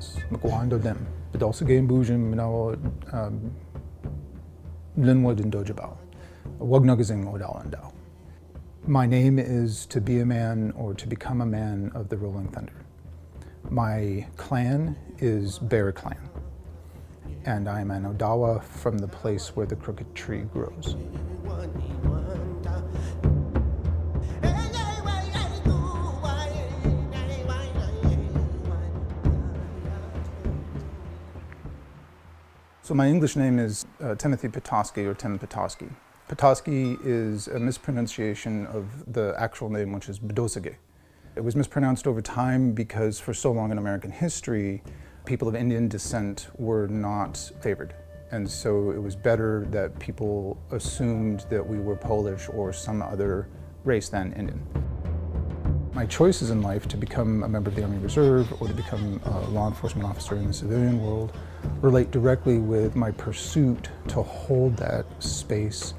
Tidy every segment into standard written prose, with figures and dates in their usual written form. Yes, makuhando dem. Bdosage and Bujim Minawa Linwood and Dojabal. Waganakising Odawa and Dao. My name is to be a man or to become a man of the rolling thunder. My clan is Bear Clan, and I am an Odawa from the place where the crooked tree grows. So my English name is Timothy Petoskey, or Tim Petoskey. Petoskey is a mispronunciation of the actual name, which is Bdosage. It was mispronounced over time because for so long in American history, people of Indian descent were not favored. And so it was better that people assumed that we were Polish or some other race than Indian. My choices in life to become a member of the Army Reserve or to become a law enforcement officer in the civilian world relate directly with my pursuit to hold that space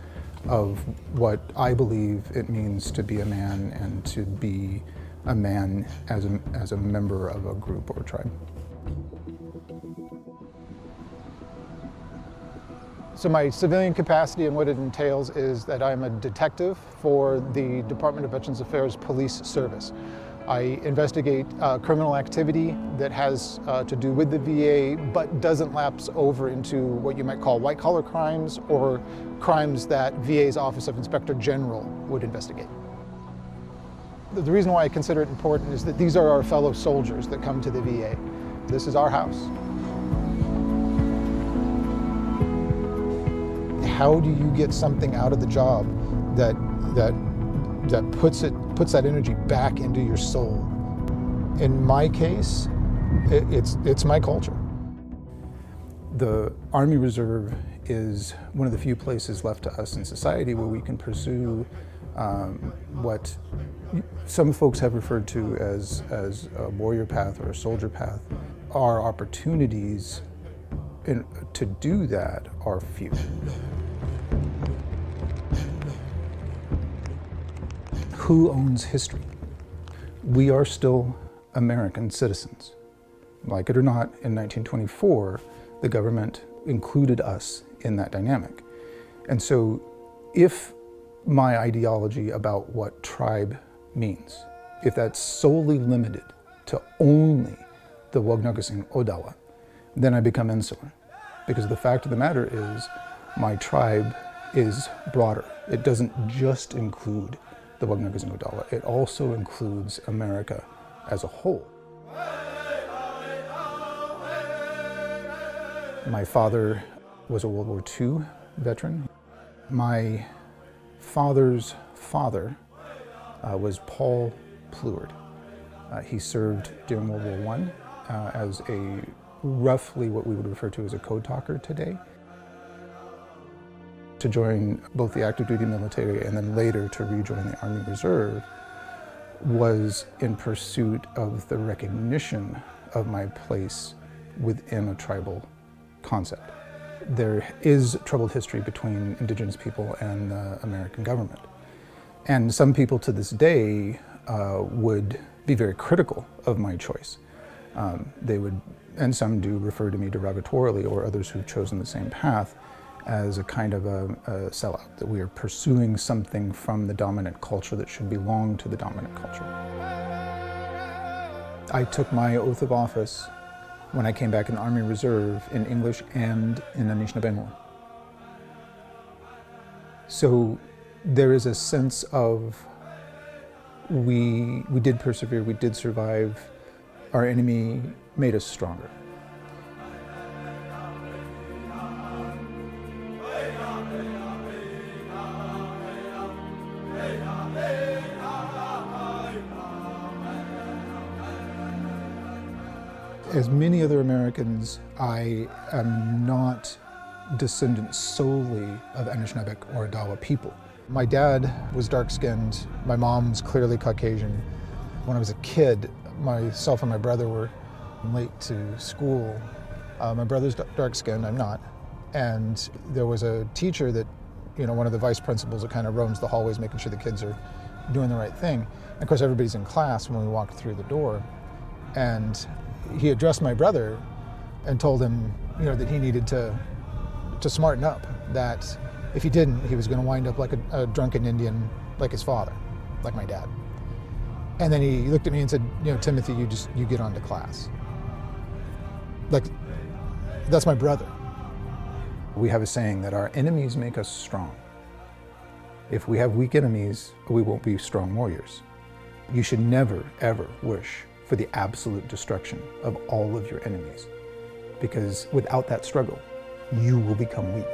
of what I believe it means to be a man and to be a man as a member of a group or a tribe. So my civilian capacity and what it entails is that I'm a detective for the Department of Veterans Affairs Police Service. I investigate criminal activity that has to do with the VA, but doesn't lapse over into what you might call white-collar crimes or crimes that VA's Office of Inspector General would investigate. The reason why I consider it important is that these are our fellow soldiers that come to the VA. This is our house. How do you get something out of the job that puts that energy back into your soul? In my case, it's my culture. The Army Reserve is one of the few places left to us in society where we can pursue what some folks have referred to as a warrior path or a soldier path. Our opportunities to do that are few. Who owns history? We are still American citizens. Like it or not, in 1924, the government included us in that dynamic. And so if my ideology about what tribe means, if that's solely limited to only the Waganakising Odawa, then I become insular. Because the fact of the matter is, my tribe is broader. It doesn't just include the Waganakising Odawa, it also includes America as a whole. My father was a World War II veteran. My father's father was Paul Pluard. He served during World War I as a roughly what we would refer to as a code talker today. To join both the active duty military and then later to rejoin the Army Reserve was in pursuit of the recognition of my place within a tribal concept. There is troubled history between indigenous people and the American government. And some people to this day would be very critical of my choice. They would, and some do, refer to me derogatorily, or others who've chosen the same path, as a kind of a sellout, that we are pursuing something from the dominant culture that should belong to the dominant culture. I took my oath of office when I came back in the Army Reserve in English and in Anishinaabemowin. So there is a sense of we did persevere, we did survive, our enemy made us stronger. As many other Americans, I am not descendant solely of Anishinaabek or Odawa people. My dad was dark-skinned. My mom's clearly Caucasian. When I was a kid, myself and my brother were late to school. My brother's dark-skinned, I'm not. And there was a teacher that, you know, one of the vice principals that kind of roams the hallways, making sure the kids are doing the right thing. And of course, everybody's in class when we walked through the door. And he addressed my brother and told him, you know, that he needed to smarten up, that if he didn't, he was going to wind up like a drunken Indian, like his father, like my dad. And then he looked at me and said, you know, Timothy, you get on to class. Like, that's my brother. We have a saying that our enemies make us strong. If we have weak enemies, we won't be strong warriors. You should never, ever wish for the absolute destruction of all of your enemies, because without that struggle, you will become weak.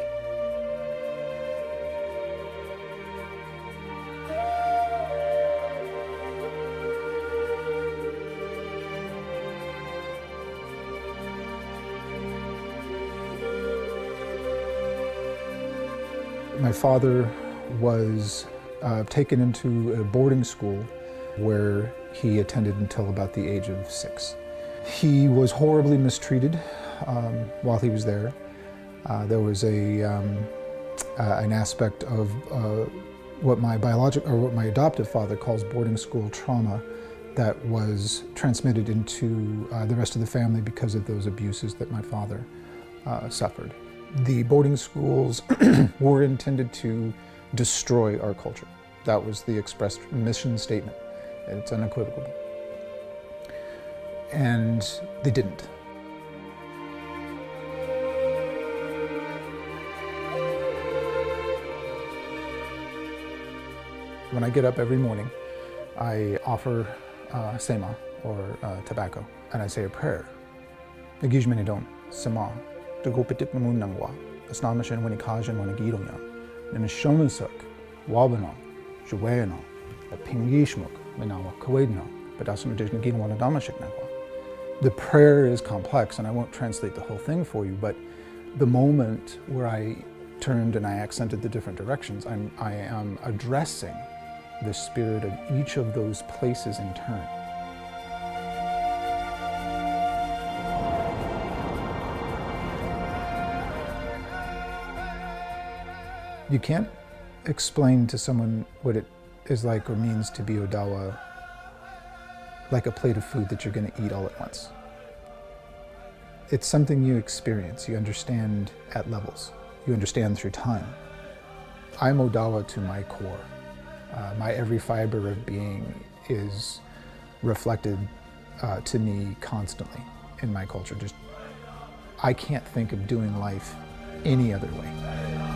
My father was taken into a boarding school where he attended until about the age of 6. He was horribly mistreated while he was there. There was an aspect of what my adoptive father calls boarding school trauma that was transmitted into the rest of the family because of those abuses that my father suffered. The boarding schools were intended to destroy our culture. That was the express mission statement. It's unequivocal. And they didn't. When I get up every morning, I offer sema, or tobacco, and I say a prayer. Nagijmenidon, sema, dagupitit mamunangwa, asnamashin winikajan winigidonya, nimishomusuk, wabanong, juwayanong, a pingishmuk. The prayer is complex, and I won't translate the whole thing for you, but the moment where I turned and I accented the different directions, I am addressing the spirit of each of those places in turn. You can't explain to someone what it is like or means to be Odawa, like a plate of food that you're going to eat all at once. It's something you experience, you understand at levels, you understand through time. I'm Odawa to my core. My every fiber of being is reflected to me constantly in my culture. I can't think of doing life any other way.